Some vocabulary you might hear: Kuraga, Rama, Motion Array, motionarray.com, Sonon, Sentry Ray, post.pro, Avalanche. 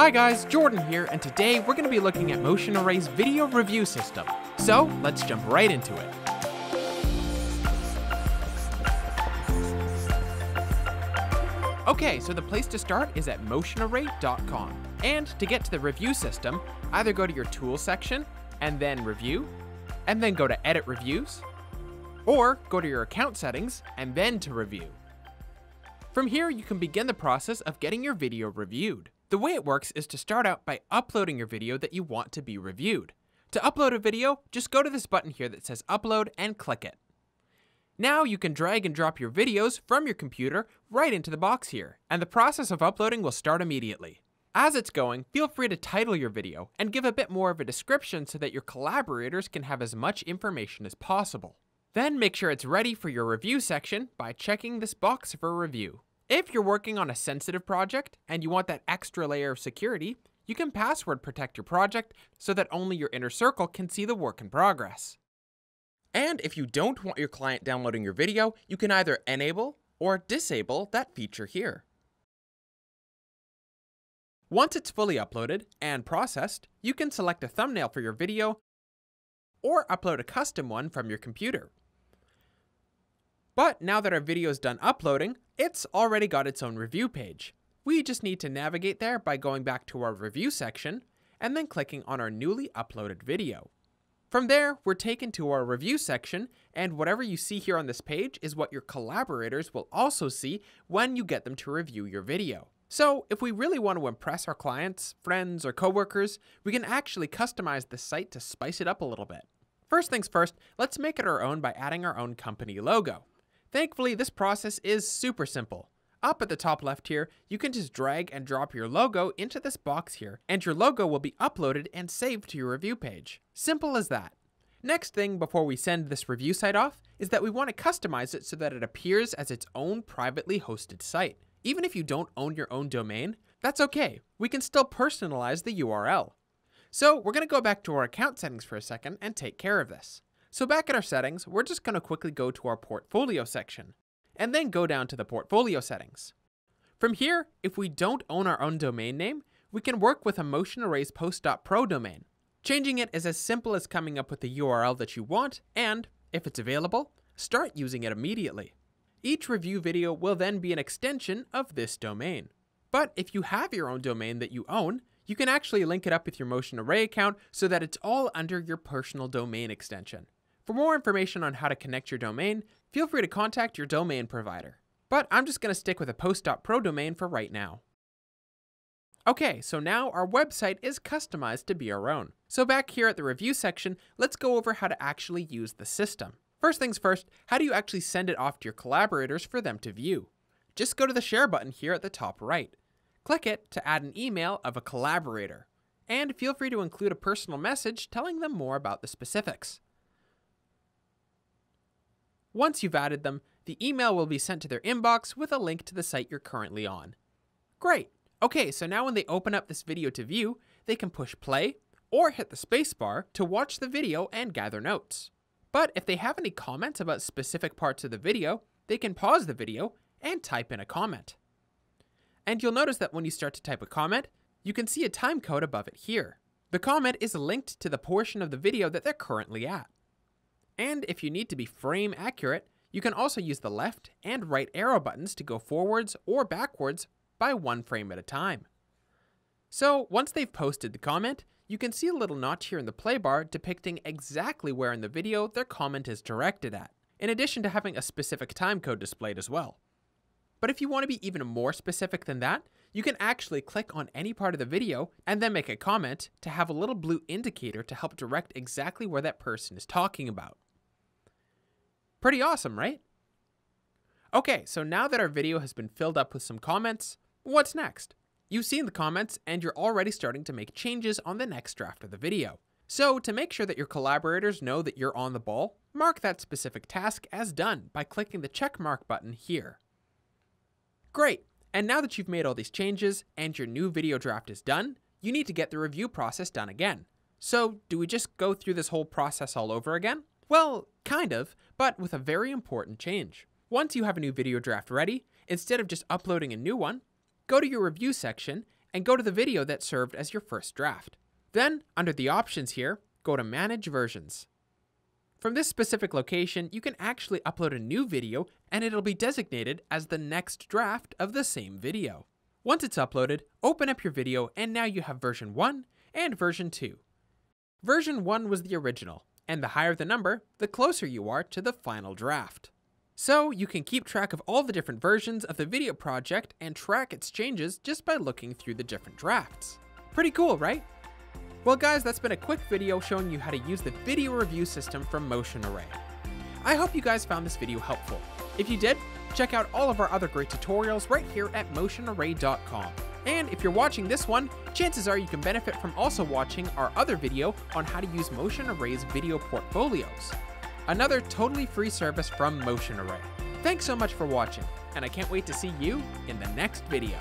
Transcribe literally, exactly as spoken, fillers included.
Hi guys, Jordan here, and today we're going to be looking at Motion Array's video review system. So let's jump right into it. Okay, so the place to start is at motion array dot com. And to get to the review system, either go to your tools section and then review, and then go to edit reviews, or go to your account settings and then to review. From here, you can begin the process of getting your video reviewed. The way it works is to start out by uploading your video that you want to be reviewed. To upload a video, just go to this button here that says upload and click it. Now you can drag and drop your videos from your computer right into the box here, and the process of uploading will start immediately. As it's going, feel free to title your video and give a bit more of a description so that your collaborators can have as much information as possible. Then make sure it's ready for your review section by checking this box for review. If you're working on a sensitive project and you want that extra layer of security, you can password protect your project so that only your inner circle can see the work in progress. And if you don't want your client downloading your video, you can either enable or disable that feature here. Once it's fully uploaded and processed, you can select a thumbnail for your video or upload a custom one from your computer. But now that our video is done uploading, it's already got its own review page. We just need to navigate there by going back to our review section and then clicking on our newly uploaded video. From there, we're taken to our review section, and whatever you see here on this page is what your collaborators will also see when you get them to review your video. So if we really want to impress our clients, friends, or coworkers, we can actually customize the site to spice it up a little bit. First things first, let's make it our own by adding our own company logo. Thankfully, this process is super simple. Up at the top left here, you can just drag and drop your logo into this box here, and your logo will be uploaded and saved to your review page. Simple as that. Next thing before we send this review site off is that we want to customize it so that it appears as its own privately hosted site. Even if you don't own your own domain, that's okay. We can still personalize the U R L. So we're going to go back to our account settings for a second and take care of this. So back at our settings, we're just going to quickly go to our portfolio section and then go down to the portfolio settings. From here, if we don't own our own domain name, we can work with a Motion Array's post dot pro domain. Changing it is as simple as coming up with the U R L that you want and, if it's available, start using it immediately. Each review video will then be an extension of this domain. But if you have your own domain that you own, you can actually link it up with your Motion Array account so that it's all under your personal domain extension. For more information on how to connect your domain, feel free to contact your domain provider. But I'm just going to stick with a post dot pro domain for right now. Okay, so now our website is customized to be our own. So back here at the review section, let's go over how to actually use the system. First things first, how do you actually send it off to your collaborators for them to view? Just go to the share button here at the top right. Click it to add an email of a collaborator. And feel free to include a personal message telling them more about the specifics. Once you've added them, the email will be sent to their inbox with a link to the site you're currently on. Great! Okay, so now when they open up this video to view, they can push play or hit the spacebar to watch the video and gather notes. But if they have any comments about specific parts of the video, they can pause the video and type in a comment. And you'll notice that when you start to type a comment, you can see a time code above it here. The comment is linked to the portion of the video that they're currently at. And if you need to be frame accurate, you can also use the left and right arrow buttons to go forwards or backwards by one frame at a time. So once they've posted the comment, you can see a little notch here in the play bar depicting exactly where in the video their comment is directed at, in addition to having a specific time code displayed as well. But if you want to be even more specific than that, you can actually click on any part of the video and then make a comment to have a little blue indicator to help direct exactly where that person is talking about. Pretty awesome, right? Okay, so now that our video has been filled up with some comments, what's next? You've seen the comments and you're already starting to make changes on the next draft of the video. So to make sure that your collaborators know that you're on the ball, mark that specific task as done by clicking the check mark button here. Great, and now that you've made all these changes and your new video draft is done, you need to get the review process done again. So do we just go through this whole process all over again? Well, kind of, but with a very important change. Once you have a new video draft ready, instead of just uploading a new one, go to your review section and go to the video that served as your first draft. Then, under the options here, go to Manage Versions. From this specific location, you can actually upload a new video and it'll be designated as the next draft of the same video. Once it's uploaded, open up your video and now you have version one and version two. Version one was the original, and the higher the number, the closer you are to the final draft. So you can keep track of all the different versions of the video project and track its changes just by looking through the different drafts. Pretty cool, right? Well guys, that's been a quick video showing you how to use the video review system from Motion Array. I hope you guys found this video helpful. If you did, check out all of our other great tutorials right here at motion array dot com. And if you're watching this one, chances are you can benefit from also watching our other video on how to use Motion Array's video portfolios. Another totally free service from Motion Array. Thanks so much for watching, and I can't wait to see you in the next video.